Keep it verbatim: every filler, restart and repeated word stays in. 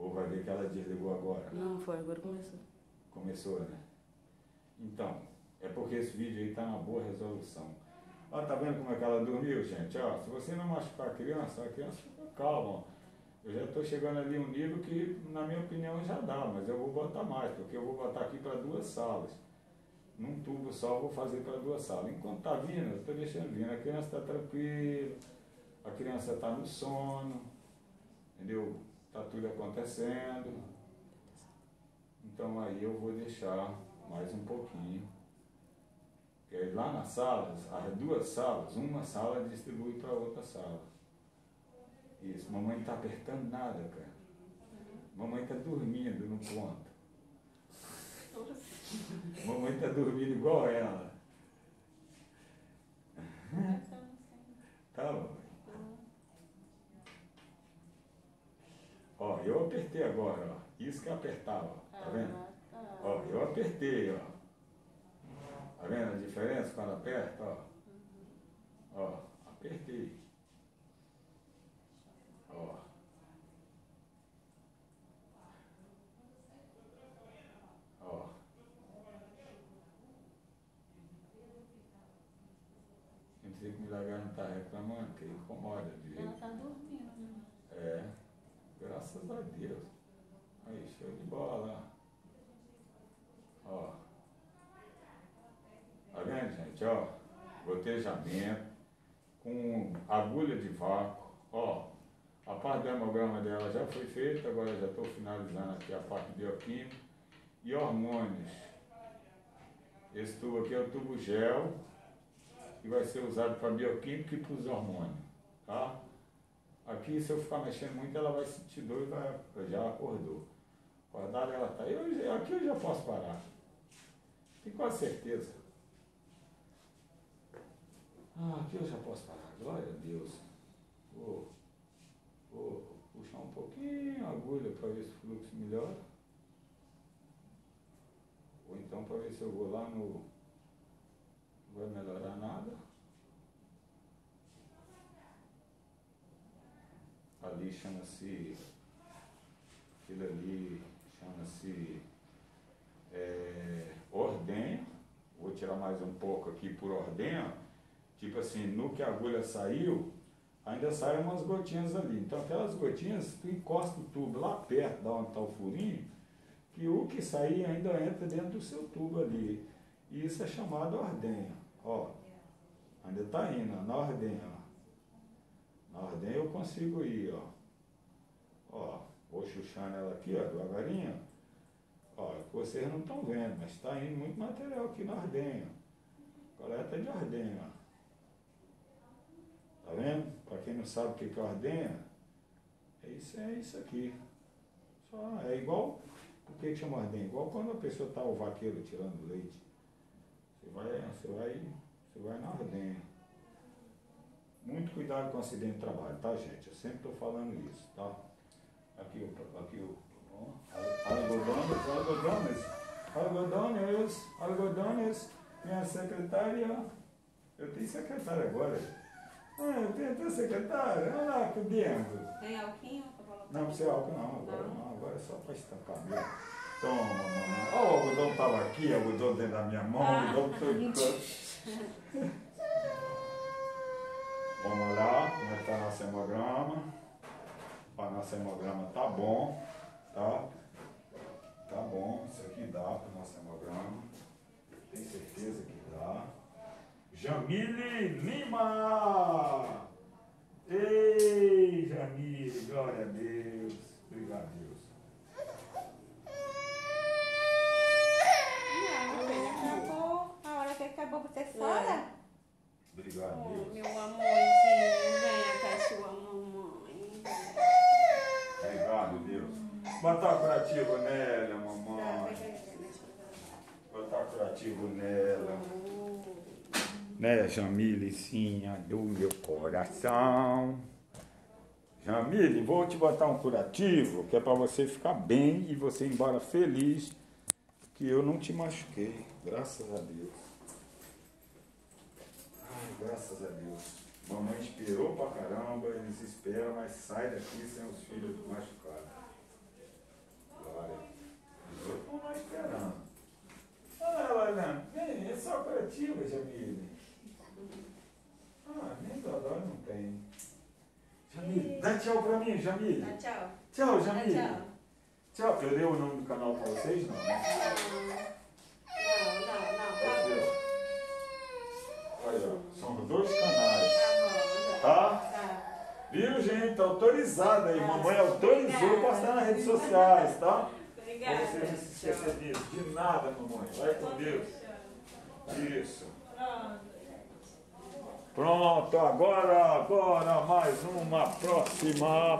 Ou vai ver que ela desligou agora? Não, foi, agora começou. Começou, né? Então, é porque esse vídeo aí tá uma boa resolução. Ó, tá vendo como é que ela dormiu, gente? Ó, se você não machucar a criança, a criança fica calma. Eu já tô chegando ali um nível que, na minha opinião, já dá, mas eu vou botar mais, porque eu vou botar aqui para duas salas. Num tubo só eu vou fazer para duas salas. Enquanto tá vindo, eu tô deixando vindo. A criança tá tranquila, a criança tá no sono, entendeu? Tá tudo acontecendo. Então aí eu vou deixar mais um pouquinho. Porque lá nas salas, as duas salas, uma sala distribui para outra sala. Isso, mamãe não tá apertando nada, cara. Mamãe tá dormindo no ponto. Mamãe tá dormindo igual ela. Tá, mamãe? Ó, eu apertei agora, ó. Isso que eu apertava, tá vendo? Ó, eu apertei, ó. Tá vendo a diferença quando aperta, ó? Ó, apertei. Ó. Ó. Não sei como o lagarto não tá reclamando, que incomoda de jeito. Ela tá dormindo, né? É, graças a Deus. Aí, show de bola. Ó. Tá vendo, gente? Ó, gotejamento com agulha de vácuo, ó. A parte do hemograma dela já foi feita, agora já estou finalizando aqui a parte bioquímica e hormônios. Esse tubo aqui é o tubo gel, que vai ser usado para bioquímica e para os hormônios, tá? Aqui, se eu ficar mexendo muito, ela vai sentir dor e vai, já acordou. Acordada ela está, eu, aqui eu já posso parar, tenho quase certeza. Ah, aqui eu já posso parar, glória a Deus. Oh. Vou puxar um pouquinho a agulha para ver se o fluxo melhora. Ou então para ver se eu vou lá no... Não vai melhorar nada. Ali chama-se... Aquilo ali chama-se... É, ordenha. Vou tirar mais um pouco aqui por ordenha. Tipo assim, no que a agulha saiu... Ainda saem umas gotinhas ali. Então aquelas gotinhas, tu encosta o tubo lá perto, dá onde está o furinho, que o que sair ainda entra dentro do seu tubo ali. E isso é chamado ordenha. Ó, ainda está indo, ó, na ordenha. Ó. Na ordenha eu consigo ir, ó. Ó, vou chuchando ela aqui, ó, devagarinho. Ó, vocês não estão vendo, mas está indo muito material aqui na ordenha. Coleta de ordenha, ó. Tá vendo? Para quem não sabe o que é ordenha, é isso, é isso aqui. Só é igual, por que chama ordenha? Igual quando a pessoa está o vaqueiro tirando leite. Você vai, você vai, você vai na ordenha. Muito cuidado com o acidente de trabalho, tá, gente? Eu sempre estou falando isso, tá? Aqui o, aqui o, algodones, algodones, algodones, algodones, minha secretária, eu tenho secretária agora. Ah, tem até secretária, olha lá, que dentro. Tem alquinho? Não, não precisa álcool não, agora não, não agora é só para estampar mesmo. Toma, mamãe. Olha o algodão estava aqui, o algodão dentro da minha mão, o ah. algodão todo. todo. Vamos lá, como é que tá nosso hemograma? Para nosso hemograma tá bom, tá? Tá bom, isso aqui dá para o nosso hemograma. Tem certeza que dá. Jamile Lima! Ei, Jamile, glória a Deus! Obrigado, Deus! Acabou, a hora que acabou você fora? Obrigado, oh, Deus! Meu amorzinho, vem cá, sua mamãe! Obrigado, Deus! Botar curativo nela, mamãe! Botar curativo nela! Né, Jamilezinha do meu coração. Jamile, vou te botar um curativo, que é para você ficar bem e você ir embora feliz, que eu não te machuquei, graças a Deus. Ai, graças a Deus. Mamãe esperou pra caramba, eles esperam, mas sai daqui sem os filhos machucados. negativa, Jamile? Ah, nem dó, agora não tem. Jamile, dá tchau pra mim, Jamile. Dá tchau. Tchau, Jamile. Dá tchau. Tchau. Eu dei o nome do canal pra vocês, não? Não, não, não. Olha, são dois canais. Tá? Viu, gente? Autorizada aí. Mamãe autorizou postar nas redes sociais, tá? Obrigada. Você não se esqueça disso. De nada, mamãe. Vai com Deus. Isso. Pronto. Agora, agora mais uma próxima.